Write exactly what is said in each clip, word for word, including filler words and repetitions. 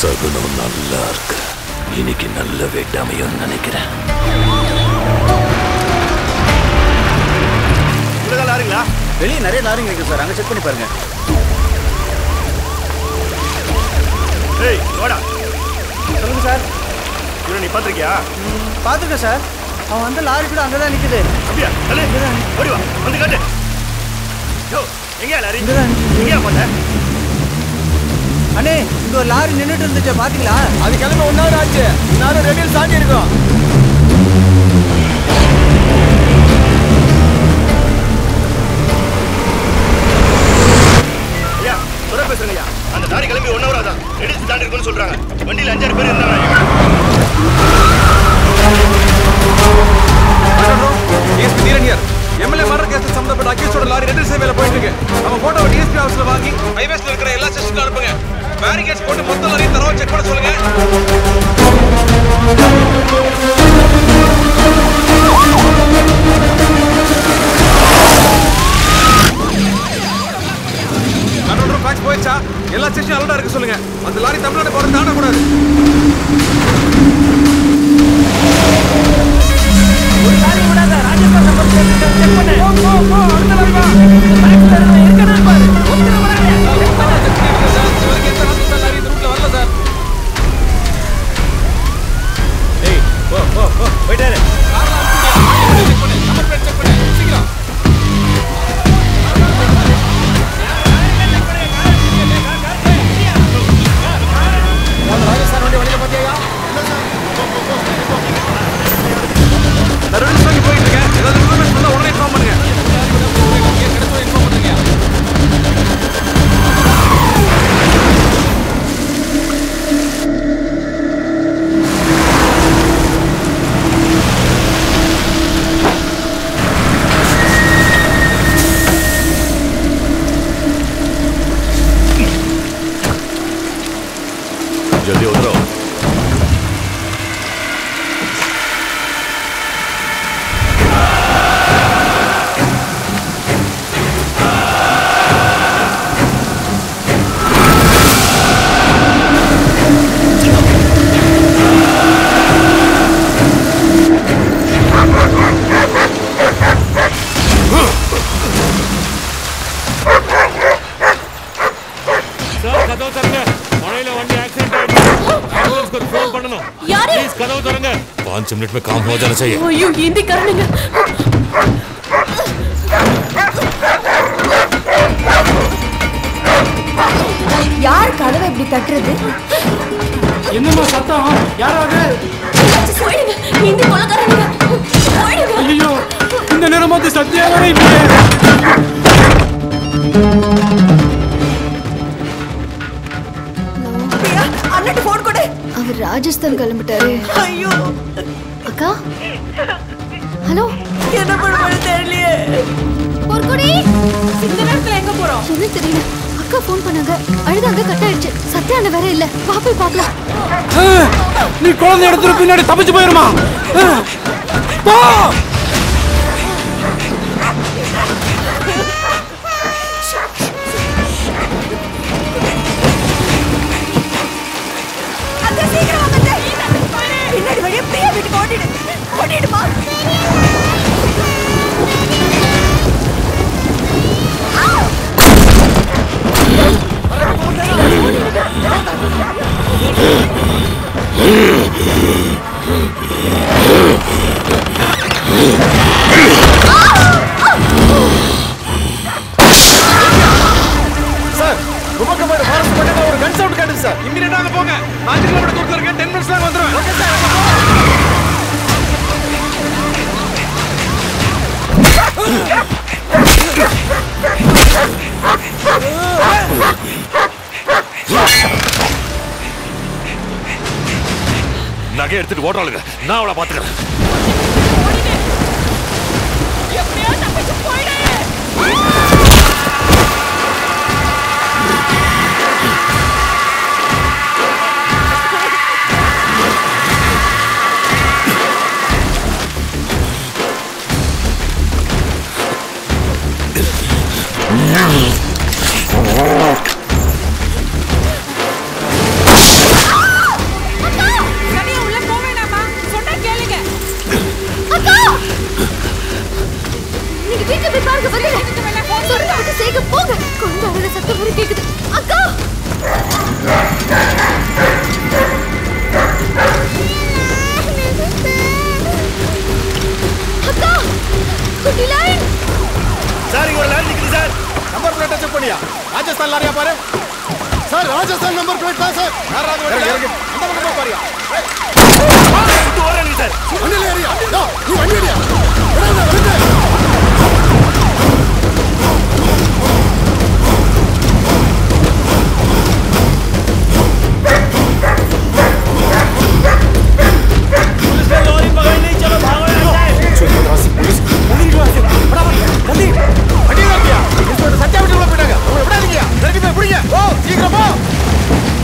சகுனம் நல்லா இருக்கு. இன்னைக்கு நல்ல வேண்டாமையும் நினைக்கிறேன். லாரிங்களா? வெளியே நிறைய லாரிங்க இருக்கு சார், அங்க செக் பண்ணி பாருங்க. ஏய் வாடா. சொல்லுங்க சார். இவனை நீ பாத்திருக்கியா? பாத்துருக்கேன் சார். அவன் வந்து லாரி கூட அங்கதான் நிக்குது. அப்படியா? ஓடி வா, வந்து காட்டு. யோ எங்கயா லாரி? எங்கயா போட்ட? அண்ணே, இங்க ஒரு லாரி நின்றுட்டு இருந்துச்சு, பாத்தீங்களா? அது கிளம்ப ஒன் ஹவர் ஆச்சு. நானும் ரெடியில் தாண்டி இருக்கோம். ஐயா துறை பேசுறேன். அந்த லாரி கிளம்பி ஒன் ஹவர் ஆதான் ரெடியில் தாண்டி இருக்குன்னு சொல்றாங்க. வண்டியில் அஞ்சாறு பேர் இருந்தாங்க. எம்எல்ஏ மர்டர் கேஸ் சம்பந்தப்பட்ட அக்யூஸ்டோட லாரி ரெடியில் சேவையில போயிட்டு இருக்கு. நம்ம போட்டோவை டிஎஸ்பி ஆஃபீஸ்ல வாங்கி ஹைவேஸ்ல இருக்கிற எல்லா செஷனுக்கும் அனுப்புங்க. பேரிகேட்ஸ் போட்டு மொத்த லாரியும் தரவா செக் பண்ண சொல்லுங்க. கண்ட்ரோல் பேக்ஸ் போயிடுச்சா? எல்லா செஷனும் அலர்ட்டா இருக்க சொல்லுங்க. அந்த லாரி தமிழ்நாடு போறது தாண்டக்கூடாது. पाँच मिनट में काम हो जाना चाहिए। वो यूं हिंदी कर लेंगे। यार कदवे इप्पடி தட்டுறது? என்னமா சத்தம்? யார் அது? போயிடுங்க, இந்த கொலைகாரங்க. போயிடுங்க. ஐயோ, இந்த நேரமாவது சத்தியாவரை இப்படி. அண்ணாட்ட போன் கொடு. அவர் ராஜஸ்தான் கிளம்பிட்டாரு. ஐயோ. அக்கா? ஹலோ. என்ன பண்ணுறது தெரியலையே. போன் கொடு. இந்த நேரத்துல எங்க போறோம்? என்ன தெரியல. அக்கா போன் பண்ணாங்க, அழுதாங்க, கட் ஆயிடுச்சு. சத்தியான வேற இல்ல, பாப்பை பாக்கலாம். நீ குழந்தை எடுத்துட்டு பின்னாடி தப்பிச்சு போயிருமா? பின்னாடி வழியா பிரியா வீட்டுக்கு ஓட்டிடு, ஓட்டிடுமா? நகை எடுத்துட்டு ஓடுறாளுங்க, நான் அவளை பாத்துக்கிறேன். سر نمبر پلیٹ پاس ہے یار راج وڈیا نمبر نمبر پاریا تو اور نہیں سر انڈے لے رہیا نا تو انڈے لے پولیس نے لوری پکڑ لی چلو بھاگو یار چلو یہاں سے پولیس پولیس کو سے فٹافٹ جلدی ہٹیے رکیا اس کو سچا بیٹھو بیٹھا وہ اڑا گیا لڑکی پہ پڑیا او سیکرا پا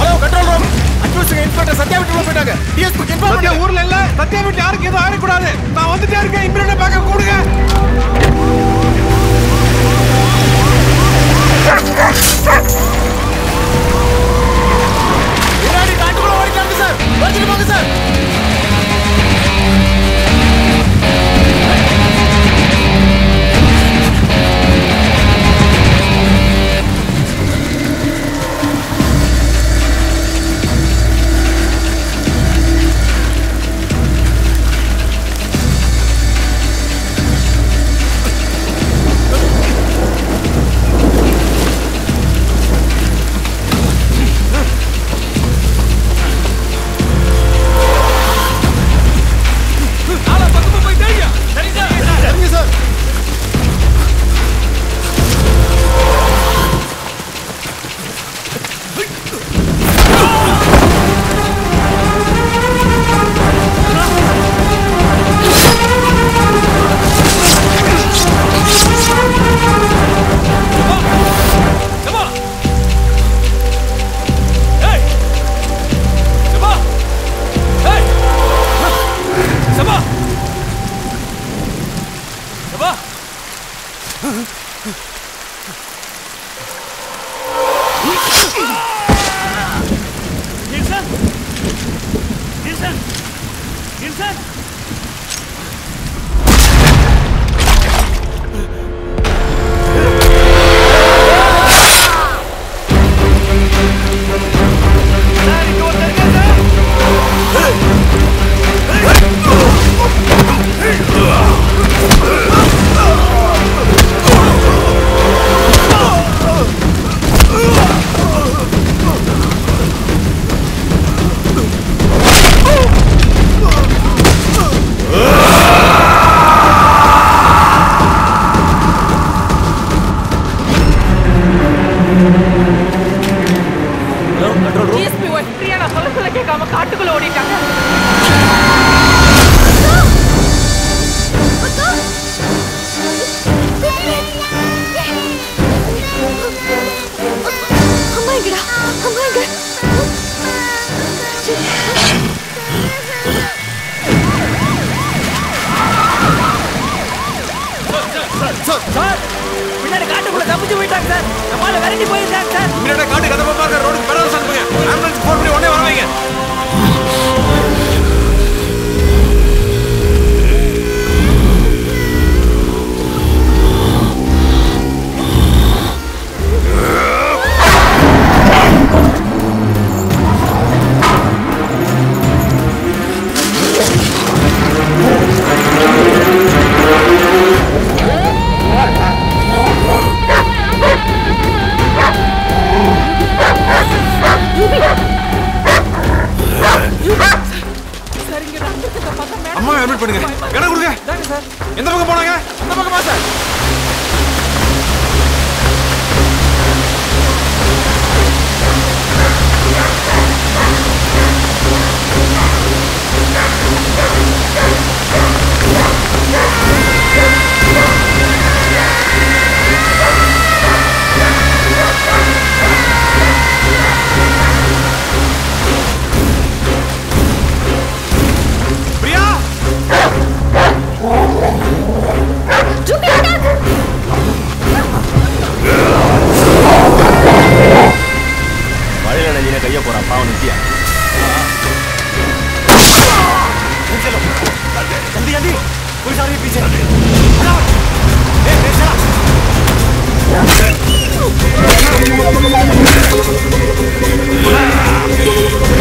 hello control room admission inspector சத்யாவிட்டல போய்ட்டாங்க டிஎஸ்பிக்கு இன்ஃபார்ம் பண்ணி ஊர்ல இல்ல சத்யாவிட்ட யாருக்கு எதுவும் ஆயிர கூடாது நான் வந்துட்டே இருக்கேன் இம்ப்ரூவ்ன பேக்க கூடுங்க இராடி காட்டுக்குள்ள ஓடிட்டாங்க சார் வந்துட்டு போங்க சார் Let's go.